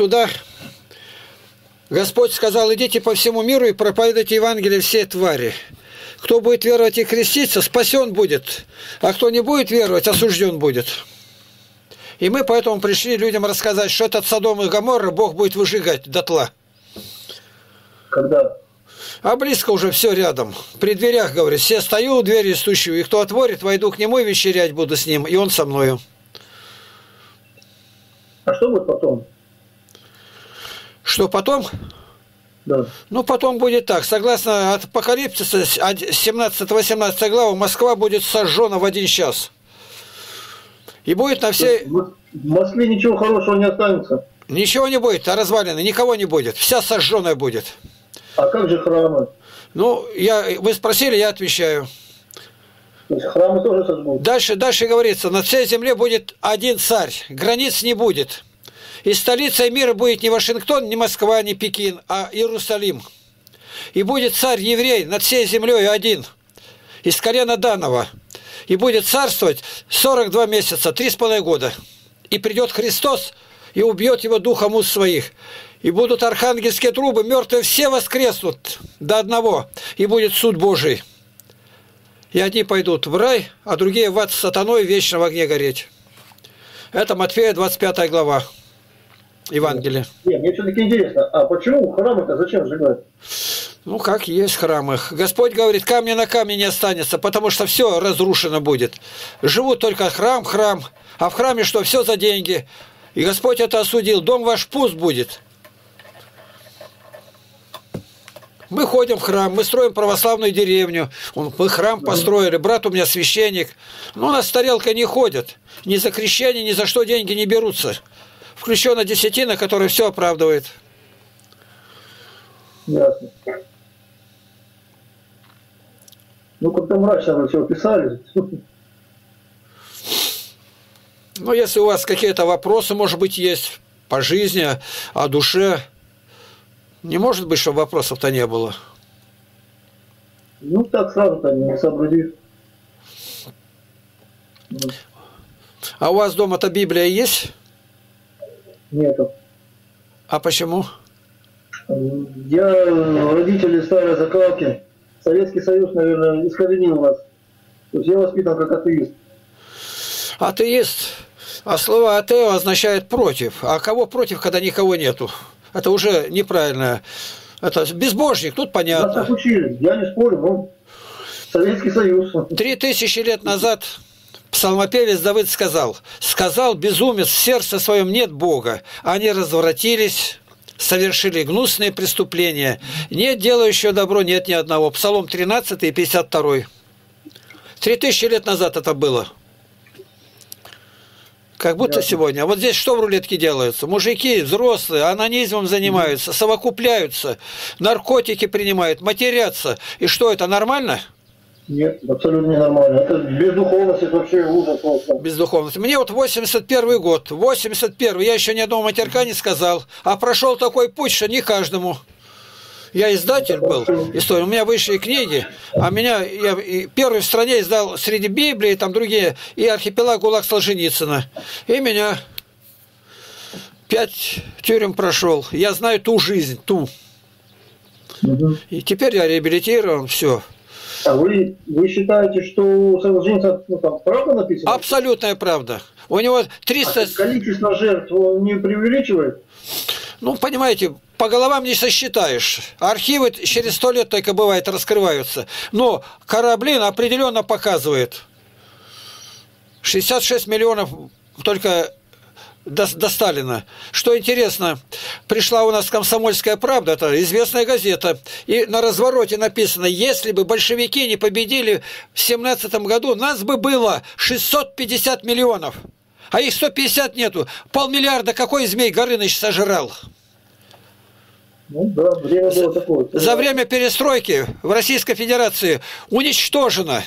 Туда Господь сказал: идите по всему миру и проповедуйте Евангелие всей твари. Кто будет веровать и креститься, спасен будет, а кто не будет веровать, осужден будет. И мы поэтому пришли людям рассказать, что этот Содом и Гоморра Бог будет выжигать дотла. Когда? А близко уже, все рядом. При дверях, говорит, все стою у двери и стучу, и кто отворит, войду к нему и вечерять буду с ним, и он со мною. А что будет потом? Что потом? Да. Ну, потом будет так. Согласно от Апокалипсиса 17-18 глава, Москва будет сожжена в 1 час. И будет на всей... В Москве ничего хорошего не останется. Ничего не будет, а развалины, никого не будет. Вся сожженная будет. А как же храмы? Ну, вы спросили, я отвечаю. То есть храмы тоже сожгут? Дальше говорится, на всей земле будет один царь, границ не будет. И столицей мира будет не Вашингтон, не Москва, не Пекин, а Иерусалим. И будет царь-еврей над всей землей один, из колена Данова. И будет царствовать 42 месяца, 3,5 года. И придет Христос, и убьет его духом уст своих. И будут архангельские трубы, мертвые все воскреснут до одного. И будет суд Божий. И одни пойдут в рай, а другие в ад с сатаной вечно в огне гореть. Это Матфея 25 глава. Евангелие. Нет, мне все-таки интересно, а почему храмы-то зачем сжигают? Ну, как есть храмы. Господь говорит, камня на камне не останется, потому что все разрушено будет. Живут только храм, а в храме что, все за деньги. И Господь это осудил. Дом ваш пуст будет. Мы ходим в храм, мы строим православную деревню. Мы храм построили, брат у меня священник. Но у нас тарелка не ходит. Ни за крещение, ни за что деньги не берутся. Включена десятина, которая все оправдывает. Ясно. Ну, как-то мрачно вы все описали. Ну, если у вас какие-то вопросы, может быть, есть по жизни, о душе. Не может быть, чтобы вопросов-то не было. Ну, так сразу-то не сообразишь. А у вас дома-то Библия есть? Нету. А почему? Я родители старой закалки. Советский Союз, наверное, искоренил вас. То есть я воспитан как атеист. Атеист. А слово «атео» означает «против». А кого против, когда никого нету? Это уже неправильно. Это безбожник, тут понятно. Нас так учили. Я не спорю, но Советский Союз. 3000 лет назад... Псалмопевец Давид сказал: «Сказал безумец, в сердце своем нет Бога. Они развратились, совершили гнусные преступления. Нет делающего добро, нет ни одного». Псалом 13 и 52. 3000 лет назад это было. Как будто сегодня. А вот здесь что в рулетке делается? Мужики, взрослые, анонизмом занимаются, совокупляются, наркотики принимают, матерятся. И что, это нормально? Нет, абсолютно не нормально. Это бездуховность, это вообще ужас. Бездуховность. Мне вот 81 год, 81, я еще ни одного матерка не сказал, а прошел такой путь, что не каждому. Я издатель был, у меня высшие книги, а меня, я первый в стране издал среди Библии, там другие, и «Архипелаг ГУЛАГ» Солженицына. И меня 5 тюрем прошел. Я знаю ту жизнь, ту. И теперь я реабилитирован, все. А вы считаете, что у Солженицына, ну, там правда написано? Абсолютная правда. У него 300... А количество жертв он не преувеличивает? Ну, понимаете, по головам не сосчитаешь. Архивы через 100 лет только, бывает, раскрываются. Но Кораблин определенно показывает. 66 миллионов только... До Сталина. Что интересно, пришла у нас «Комсомольская правда», это известная газета, и на развороте написано: если бы большевики не победили в 1917 году, нас бы было 650 миллионов, а их 150 нету. 500 миллиарда какой Змей Горыныч сожрал? Ну, да, время было такое. За время перестройки в Российской Федерации уничтожено,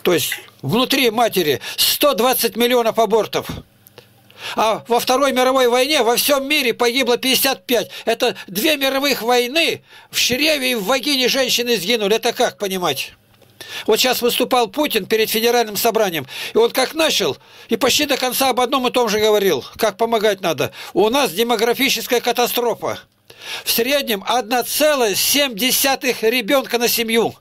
то есть внутри матери, 120 миллионов абортов. А во Второй мировой войне во всем мире погибло 55. Это 2 мировых войны в чреве и в вагине женщины сгинули. Это как понимать? Вот сейчас выступал Путин перед федеральным собранием, и он как начал, и почти до конца об одном и том же говорил, как помогать надо. У нас демографическая катастрофа. В среднем 1,7 ребенка на семью,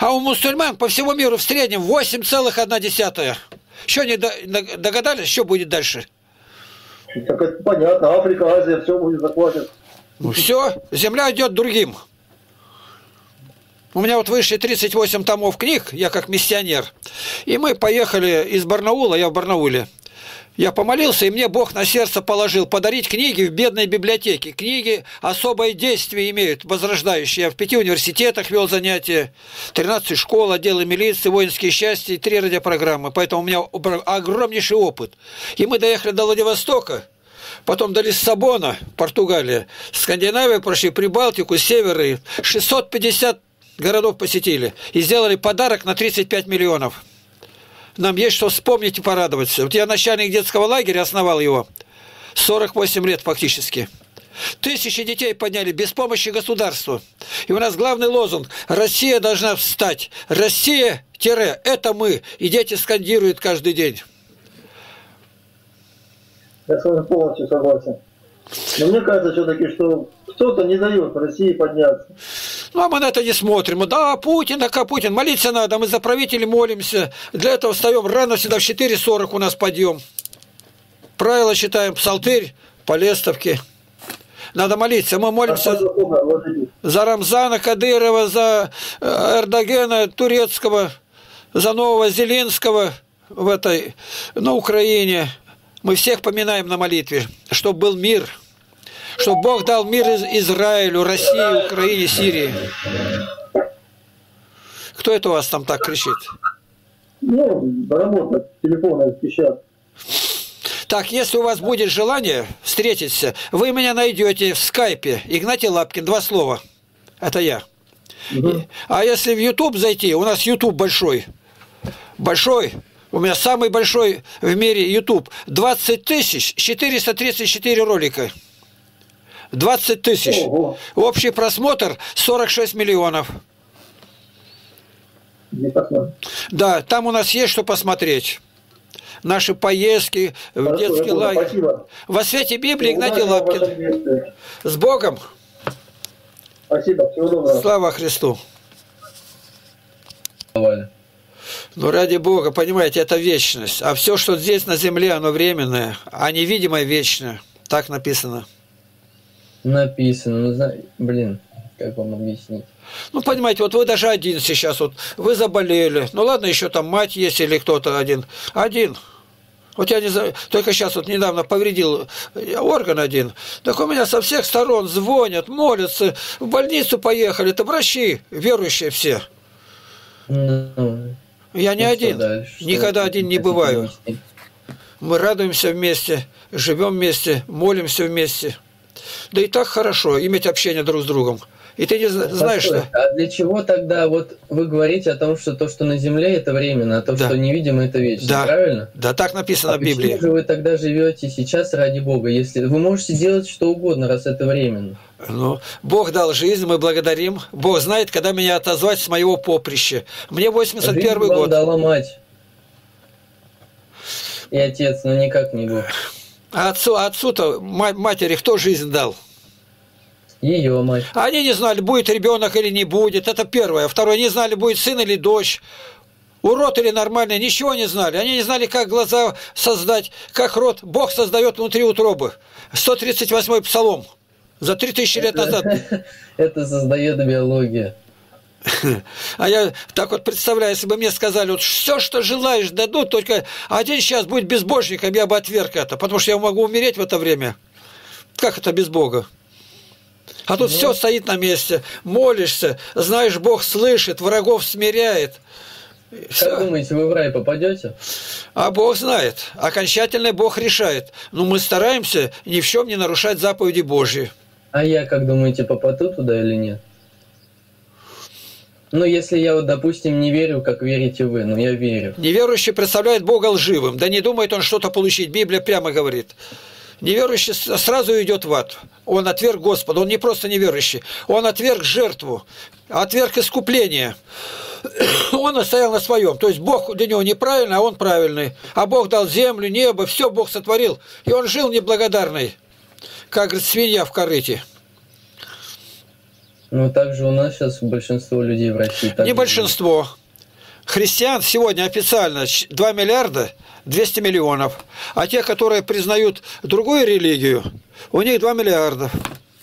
а у мусульман по всему миру в среднем 8,1. Еще не догадались, что будет дальше? Так это понятно, Африка, Азия, все будет захвачено. Все, земля идет другим. У меня вот вышли 38 томов книг, я как миссионер. И мы поехали из Барнаула, я в Барнауле. Я помолился, и мне Бог на сердце положил подарить книги в бедной библиотеке. Книги особое действие имеют, возрождающие. Я в 5 университетах вел занятия, 13 школ, отделы милиции, воинские части и 3 радиопрограммы. Поэтому у меня огромнейший опыт. И мы доехали до Владивостока. Потом до Лиссабона, Португалия, Скандинавию прошли, Прибалтику, Северы. 650 городов посетили и сделали подарок на 35 миллионов. Нам есть что вспомнить и порадоваться. Вот я начальник детского лагеря, основал его. 48 лет фактически. Тысячи детей подняли без помощи государства. И у нас главный лозунг – Россия должна встать. Россия – это мы. И дети скандируют каждый день. Я с вами полностью согласен. Но мне кажется все-таки, что кто-то не дает России подняться. Ну, а мы на это не смотрим. Да, Путин, а Путин. Молиться надо, мы за правителей молимся. Для этого встаем рано всегда, в 4:40 у нас подъем. Правила читаем, псалтырь, по лестовке. Надо молиться. Мы молимся за Рамзана Кадырова, за Эрдогана турецкого, за нового Зелинского в этой, на Украине. Мы всех поминаем на молитве, чтобы был мир, чтобы Бог дал мир Израилю, России, Украине, Сирии. Кто это у вас там так кричит? Ну, работа, телефоны пищат. Так, если у вас будет желание встретиться, вы меня найдете в скайпе. Игнатий Лапкин, 2 слова. Это я. Угу. А если в YouTube зайти, у нас YouTube большой. Большой. У меня самый большой в мире YouTube. 20 434 ролика. 20 000. Ого. Общий просмотр 46 миллионов. Да, там у нас есть что посмотреть. Наши поездки в детский лагерь. Спасибо. Во свете Библии, Игнатий Лапкин. С Богом. Спасибо. Всего доброго. Слава Христу. Ну, ради Бога, понимаете, это вечность. А все, что здесь на земле, оно временное, а невидимое вечное. Так написано. Написано. Ну, блин, как вам объяснить? Ну, понимаете, вот вы даже один сейчас, вот вы заболели. Ну, ладно, еще там мать есть или кто-то один. Один. Вот я не знаю, только сейчас вот недавно повредил орган один. Так у меня со всех сторон звонят, молятся, в больницу поехали. Это врачи, верующие все. Ну... Я не один, никогда один не бываю. Мы радуемся вместе, живем вместе, молимся вместе. Да и так хорошо иметь общение друг с другом. И ты не знаешь, что... А для чего тогда вот вы говорите о том, что то, что на земле, это временно, а то, что невидимо, это вечно, правильно? Да, так написано в Библии. Почему же вы тогда живете сейчас ради Бога, если вы можете делать что угодно, раз это временно? Ну, Бог дал жизнь, мы благодарим. Бог знает, когда меня отозвать с моего поприща. Мне 81 год. Бог дала мать и отец, но никак не Бог. А отцу-то, матери, кто жизнь дал? Ее мать. Они не знали, будет ребенок или не будет. Это первое. Второе, не знали, будет сын или дочь. Урод или нормальный. Ничего не знали. Они не знали, как глаза создать, как рот. Бог создает внутри утробы. 138-й псалом. За 3000 лет назад. Это создает биология. А я так вот представляю, если бы мне сказали, вот все, что желаешь, дадут, только один сейчас будет безбожником, я бы отверг это, потому что я могу умереть в это время. Как это без Бога? А тут все стоит на месте. Молишься, знаешь, Бог слышит, врагов смиряет. Как думаете, вы в рай попадете? А Бог знает. Окончательно Бог решает. Но мы стараемся ни в чем не нарушать заповеди Божьи. А я, как думаете, попаду туда или нет? Ну, если я, вот, допустим, не верю, как верите вы, но я верю. Неверующий представляет Бога лживым. Да не думает он что-то получить. Библия прямо говорит. Неверующий сразу идет в ад. Он отверг Господа, он не просто неверующий, он отверг жертву, отверг искупление. Он настоял на своем. То есть Бог для него неправильный, а он правильный. А Бог дал землю, небо, все Бог сотворил. И он жил неблагодарный, как, говорит, свинья в корыте. Ну, также у нас сейчас большинство людей в России. Не большинство. Христиан сегодня официально 2 миллиарда 200 миллионов. А те, которые признают другую религию, у них 2 миллиарда.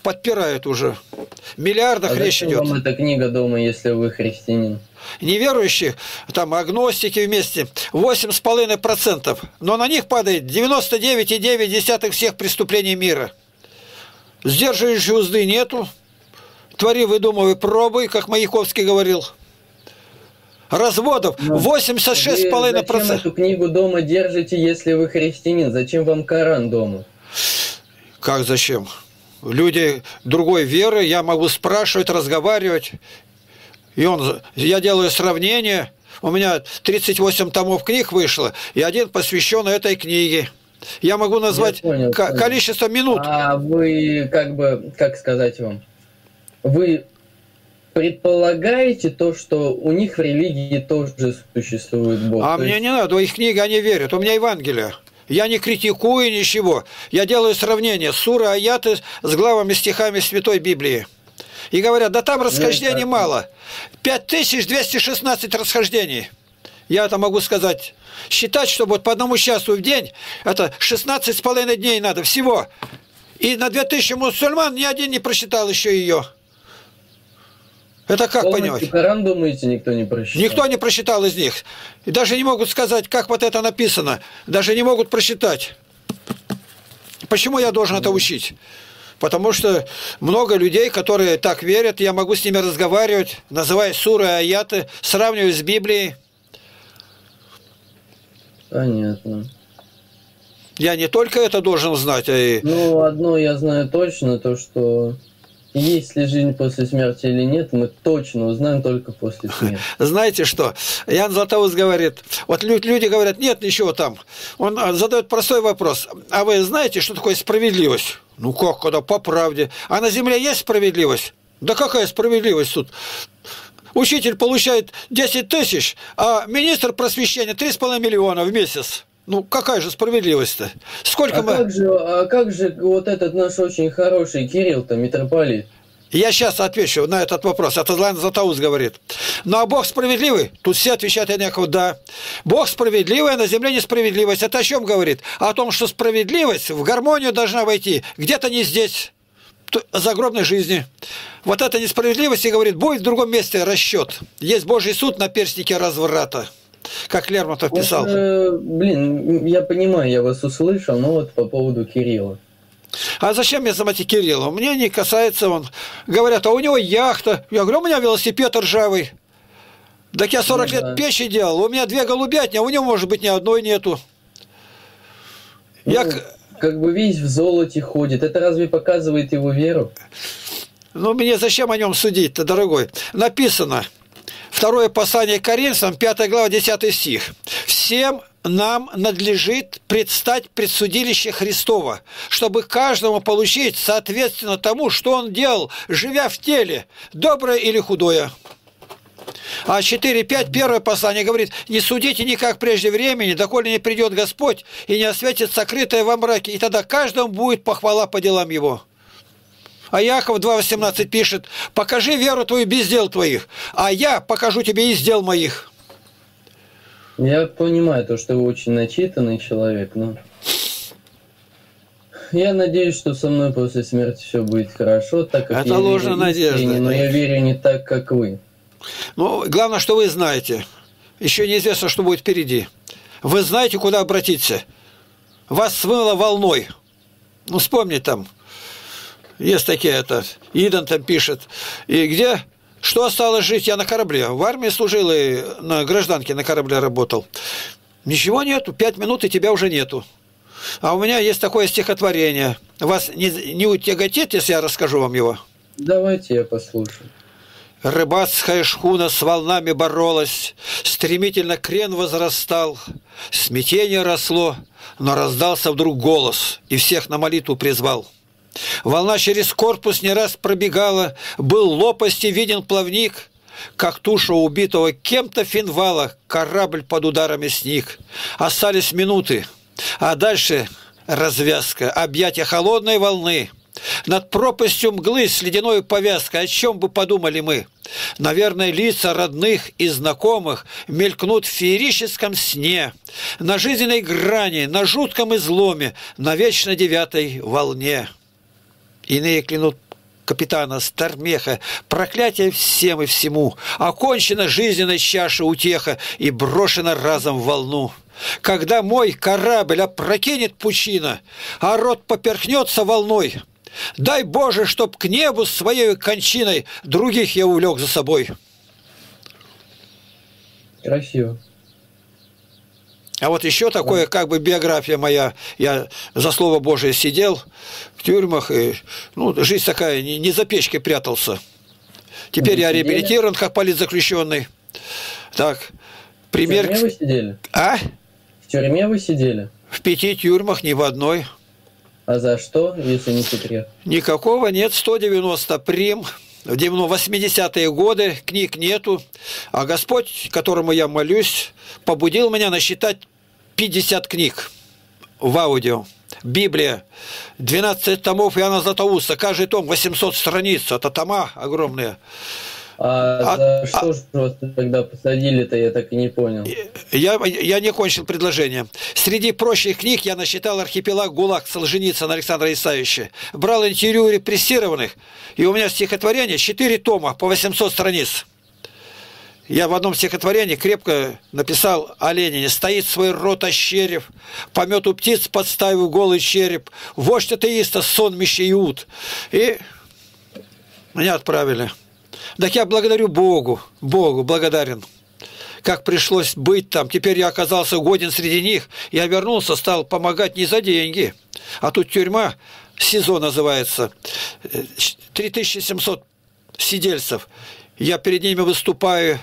Подпирают уже. В миллиардах речь идет. А зачем вам эта книга дома, если вы христианин? Неверующих, там, агностики вместе, 8,5%. Но на них падает 99,9% всех преступлений мира. Сдерживающей узды нету. Твори, выдумывай, пробуй, как Маяковский говорил. Разводов 86,5%. Зачем эту книгу дома держите, если вы христианин? Зачем вам Коран дома? Как зачем? Люди другой веры, я могу спрашивать, разговаривать. И я делаю сравнение. У меня 38 томов книг вышло, и один посвящен этой книге. Я могу назвать количество минут. А вы, как бы, как сказать вам, вы предполагаете то, что у них в религии тоже существует Бог? А мне не надо, их книги, они верят. У меня Евангелие. Я не критикую ничего. Я делаю сравнение суры, аяты с главами, стихами Святой Библии. И говорят, да там расхождений мало. 5216 расхождений. Я это могу сказать. Считать, что вот по одному часу в день, это 16,5 дней надо всего. И на 2000 мусульман ни один не прочитал еще ее. Это как понимать? Коран, думаете, никто не прочитал? Никто не прочитал из них. И даже не могут сказать, как вот это написано. Даже не могут прочитать. Почему я должен это учить? Потому что много людей, которые так верят, я могу с ними разговаривать, называя суры, аяты, сравниваю с Библией. Понятно. Я не только это должен знать, а и... Ну, одно я знаю точно, то, что... Есть ли жизнь после смерти или нет, мы точно узнаем только после смерти. Знаете что? Иоанн Златоуст говорит, вот люди говорят, нет ничего там. Он задает простой вопрос. А вы знаете, что такое справедливость? Ну как, когда по правде. А на земле есть справедливость? Да какая справедливость тут? Учитель получает 10 тысяч, а министр просвещения 3,5 миллиона в месяц. Ну, какая же справедливость-то? Сколько мы... как же вот этот наш очень хороший Кирилл-то, митрополит? Я сейчас отвечу на этот вопрос. Это Иоанн Златоуст говорит. Ну, а Бог справедливый? Тут все отвечают одинаково, да. Бог справедливый, а на земле несправедливость. Это о чем говорит? О том, что справедливость в гармонию должна войти. Где-то не здесь, в загробной жизни. Вот эта несправедливость, и говорит, будет в другом месте расчет. Есть Божий суд на перстнике разврата. Как Лермонтов писал. Вот, блин, я понимаю, я вас услышал, но вот по поводу Кирилла. А зачем мне замать Кирилла? Мне не касается он. Говорят, а у него яхта. Я говорю, у меня велосипед ржавый. Так я 40 лет печи делал, у меня 2 голубятни, а у него, может быть, ни одной нету. Ну, я... Как бы весь в золоте ходит. Это разве показывает его веру? Ну, мне зачем о нем судить-то, дорогой? Написано. Второе послание к Коринфянам, 5 глава, 10 стих. «Всем нам надлежит предстать пред судилище Христова, чтобы каждому получить соответственно тому, что он делал, живя в теле, доброе или худое». А 4.5, первое послание говорит, «Не судите никак прежде времени, доколе не придет Господь и не осветит сокрытое во мраке, и тогда каждому будет похвала по делам его». А Иаков 2.18 пишет, «Покажи веру твою без дел твоих, а я покажу тебе из дел моих». Я понимаю то, что вы очень начитанный человек, но я надеюсь, что со мной после смерти все будет хорошо, так как это ложная надежда. Но я верю не так, как вы. Ну, главное, что вы знаете. Еще неизвестно, что будет впереди. Вы знаете, куда обратиться. Вас смыло волной. Ну, вспомни там. Есть такие, это, Идан там пишет. И где? Что осталось жить? Я на корабле. В армии служил и на гражданке на корабле работал. Ничего нету, 5 минут, и тебя уже нету. А у меня есть такое стихотворение. Вас не утяготит, если я расскажу вам его? Давайте я послушаю. Рыбацкая шхуна с волнами боролась, стремительно крен возрастал, смятение росло, но раздался вдруг голос и всех на молитву призвал. Волна через корпус не раз пробегала, был лопасти виден плавник, как туша убитого кем-то финвала, корабль под ударами сник. Остались минуты, а дальше развязка, объятия холодной волны. Над пропастью мглы с ледяной повязкой, о чем бы подумали мы? Наверное, лица родных и знакомых мелькнут в феерическом сне, на жизненной грани, на жутком изломе, на вечно девятой волне. Иные клянут капитана Стармеха, проклятие всем и всему, окончена жизненная чаша утеха и брошена разом в волну. Когда мой корабль опрокинет пучина, а рот поперхнется волной, дай Боже, чтоб к небу своей кончиной других я увлек за собой. Красиво. А вот еще такое, как бы биография моя. Я за слово Божие сидел в тюрьмах, и ну, жизнь такая, не за печкой прятался. Теперь вы я сидели? Реабилитирован, как политзаключенный. Так, пример... В тюрьме вы сидели? А? В тюрьме вы сидели? В 5 тюрьмах, не в одной. А за что, если не секрет? Никакого нет, 190 прим, в 80-е годы, книг нету, а Господь, которому я молюсь, побудил меня насчитать 50 книг в аудио. Библия, 12 томов Иоанна Златоуста, каждый том 800 страниц, это тома огромные. А за что же вас тогда посадили-то, я так и не понял. Я не кончил предложение. Среди прочих книг я насчитал «Архипелаг ГУЛАГ» Солженицына Александра Исаевича. Брал интервью репрессированных, и у меня стихотворение 4 тома по 800 страниц. Я в одном стихотворении крепко написал о Ленине. «Стоит свой рот ощерев, помету птиц подставив голый череп, вождь атеиста, сонмище Иуд». И меня отправили. Так я благодарю Богу благодарен, как пришлось быть там. Теперь я оказался годен среди них. Я вернулся, стал помогать не за деньги. А тут тюрьма, СИЗО называется, 3700 сидельцев. Я перед ними выступаю,